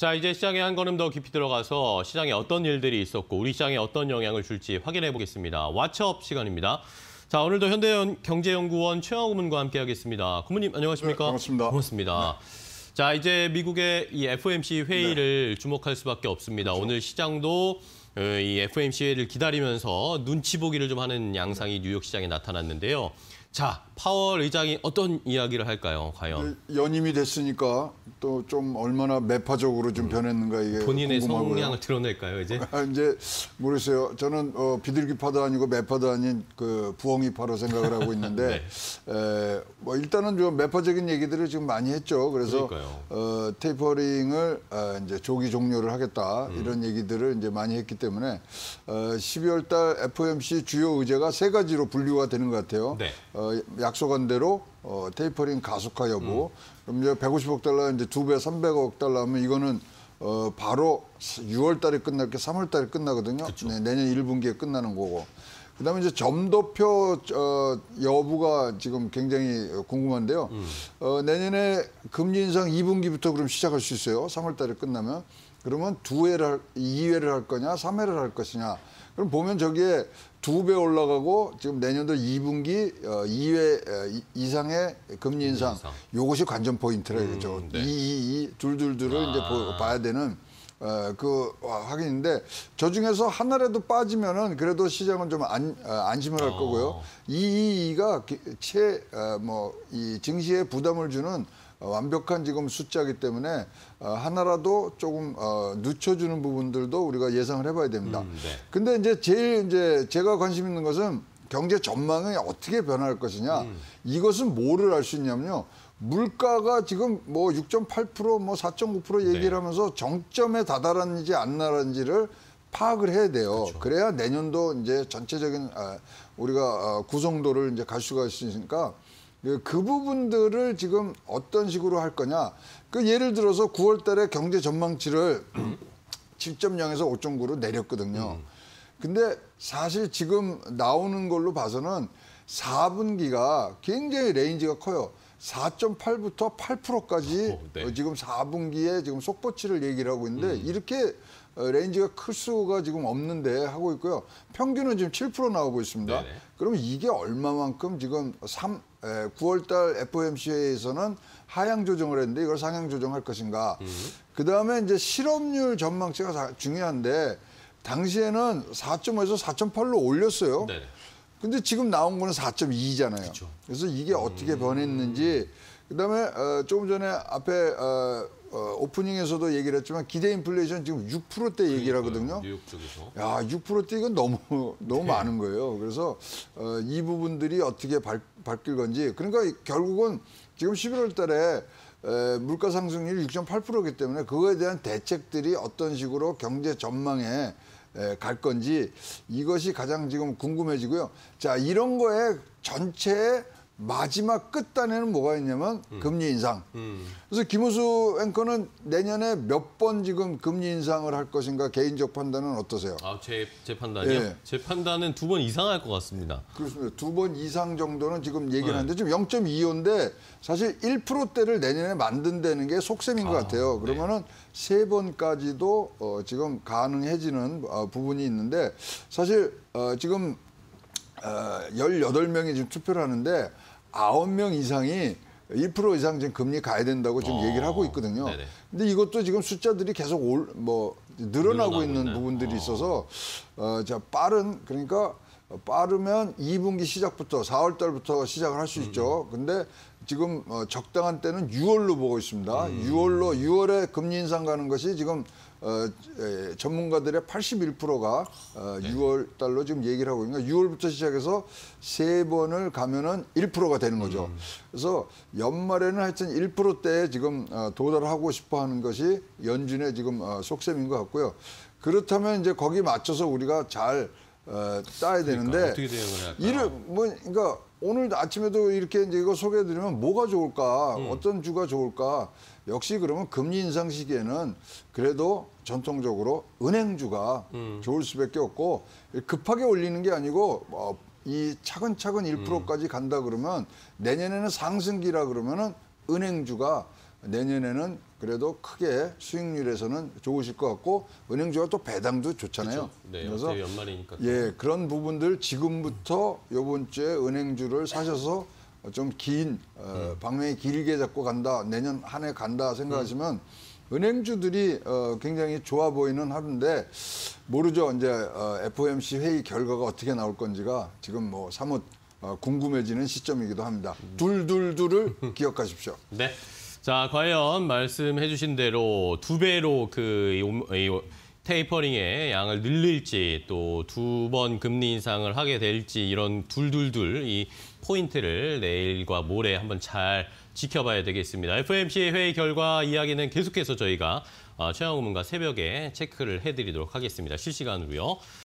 자, 이제 시장에 한 걸음 더 깊이 들어가서 시장에 어떤 일들이 있었고 우리 시장에 어떤 영향을 줄지 확인해 보겠습니다. 왓츠업 시간입니다. 자, 오늘도 현대경제연구원 최영호 고문과 함께하겠습니다. 고문님, 안녕하십니까? 네, 반갑습니다. 고맙습니다. 네. 자, 이제 미국의 이 FOMC 회의를 네. 주목할 수밖에 없습니다. 그렇죠. 오늘 시장도 이 FOMC 회의를 기다리면서 눈치 보기를 좀 하는 양상이 뉴욕 시장에 나타났는데요. 자, 파월 의장이 어떤 이야기를 할까요, 과연? 연임이 됐으니까 또 좀 얼마나 매파적으로 좀 변했는가 이게 본인의 궁금하고요. 성향을 드러낼까요, 이제? 이제 모르겠어요. 저는 비둘기파도 아니고 매파도 아닌 그 부엉이파로 생각을 하고 있는데 네. 뭐 일단은 좀 매파적인 얘기들을 지금 많이 했죠. 그래서 테이퍼링을 이제 조기 종료를 하겠다 이런 얘기들을 이제 많이 했기 때문에 12월 달 FOMC 주요 의제가 세 가지로 분류가 되는 것 같아요. 네. 약속한 대로 테이퍼링 가속화 여부. 그럼 이제 150억 달러 이제 2배 300억 달러 하면 이거는 바로 6월 달에 끝날 게 3월 달에 끝나거든요. 네, 내년 1분기에 끝나는 거고. 그다음에 이제 점도표 여부가 지금 굉장히 궁금한데요. 내년에 금리 인상 2분기부터 그럼 시작할 수 있어요. 3월 달에 끝나면. 그러면 2회를 할 거냐, 3회를 할 것이냐. 그럼 보면 저기에 2배 올라가고 지금 내년도 2분기 2회 이상의 금리 인상. 요것이 관전 포인트라 이거죠. 네. 2, 2, 2, 2, 2를 이제 봐야 되는 그 확인인데 저 중에서 하나라도 빠지면은 그래도 시장은 좀 안심을 할 거고요. 2, 2, 2가 이 증시에 부담을 주는 완벽한 지금 숫자이기 때문에 하나라도 조금 늦춰주는 부분들도 우리가 예상을 해봐야 됩니다. 네. 근데 이제 제일 이제 제가 관심 있는 것은 경제 전망이 어떻게 변할 것이냐. 이것은 뭐를 알 수 있냐면요. 물가가 지금 뭐 6.8%, 뭐 4.9% 얘기를 네. 하면서 정점에 다다랐는지 안 나란지를 파악을 해야 돼요. 그렇죠. 그래야 내년도 이제 전체적인 우리가 구성도를 이제 갈 수가 있으니까. 그 부분들을 지금 어떤 식으로 할 거냐. 그 예를 들어서 9월 달에 경제 전망치를 7.0에서 5.9로 내렸거든요. 근데 사실 지금 나오는 걸로 봐서는 4분기가 굉장히 레인지가 커요. 4.8부터 8%까지 네. 지금 4분기에 지금 속보치를 얘기를 하고 있는데 이렇게 레인지가 클 수가 지금 없는데 하고 있고요. 평균은 지금 7% 나오고 있습니다. 네네. 그럼 이게 얼마만큼 지금 9월 달 FOMC에서는 하향 조정을 했는데 이걸 상향 조정할 것인가. 그다음에 이제 실업률 전망치가 중요한데 당시에는 4.5에서 4.8로 올렸어요. 네네. 근데 지금 나온 거는 4.2잖아요. 그쵸. 그래서 이게 어떻게 변했는지. 그다음에 조금 전에 앞에 오프닝에서도 얘기를 했지만 기대 인플레이션 지금 6%대 얘기를 하거든요. 뉴욕 쪽에서. 야, 6%대 이건 너무 네. 많은 거예요. 그래서 이 부분들이 어떻게 밝힐 건지. 그러니까 결국은 지금 11월 달에 물가 상승률이 6.8%이기 때문에 그거에 대한 대책들이 어떤 식으로 경제 전망에 갈 건지 이것이 가장 지금 궁금해지고요. 자, 이런 거에 전체에 마지막 끝단에는 뭐가 있냐면 금리 인상. 그래서 김우수 앵커는 내년에 몇 번 지금 금리 인상을 할 것인가 개인적 판단은 어떠세요? 아, 제 판단이요? 네. 제 판단은 2번 이상 할 것 같습니다. 그렇습니다. 2번 이상 정도는 지금 얘기를 하는데 지금 0.25인데 사실 1%대를 내년에 만든다는 게 속셈인 것 같아요. 그러면은 3번까지도 지금 가능해지는 부분이 있는데 사실 지금 18명이 지금 투표를 하는데 9명 이상이 1% 이상 지금 금리 가야 된다고 지금 얘기를 하고 있거든요. 네네. 근데 이것도 지금 숫자들이 계속 늘어나고 있는 부분들이 있어서 자, 빠르면 2분기 시작부터 4월 달부터 시작을 할 수 있죠. 근데 지금 적당한 때는 6월로 보고 있습니다. 6월에 금리 인상 가는 것이 지금 전문가들의 81%가 6월 달로 지금 얘기를 하고 있는 거예요. 6월부터 시작해서 3번을 가면은 1%가 되는 거죠. 그래서 연말에는 하여튼 1%대에 지금 도달하고 싶어 하는 것이 연준의 지금 속셈인 것 같고요. 그렇다면 이제 거기 맞춰서 우리가 잘 따야 되는데 그러니까 오늘 아침에도 이렇게 이제 이거 소개해드리면 뭐가 좋을까, 어떤 주가 좋을까. 역시 그러면 금리 인상 시기에는 그래도 전통적으로 은행주가 좋을 수밖에 없고 급하게 올리는 게 아니고 이 차근차근 1%까지 간다 그러면 내년에는 상승기라 그러면은 은행주가 내년에는 그래도 크게 수익률에서는 좋으실 것 같고 은행주가 또 배당도 좋잖아요. 네, 그래서 연말이니까. 예, 그런 부분들 지금부터 요번 주에 은행주를 사셔서 좀 긴 방향이 길게 잡고 간다, 내년 한 해 간다 생각하시면 은행주들이 굉장히 좋아 보이는 하루인데 모르죠. 이제 FOMC 회의 결과가 어떻게 나올 건지가 지금 뭐 사뭇 궁금해지는 시점이기도 합니다. 둘둘둘을 기억하십시오. 네. 자, 과연 말씀해 주신 대로 두 배로 테이퍼링의 양을 늘릴지 또 두 번 금리 인상을 하게 될지 이런 둘둘둘 이 포인트를 내일과 모레 한번 잘 지켜봐야 되겠습니다. FOMC 회의 결과 이야기는 계속해서 저희가 최양호 전문가 새벽에 체크를 해드리도록 하겠습니다. 실시간으로요.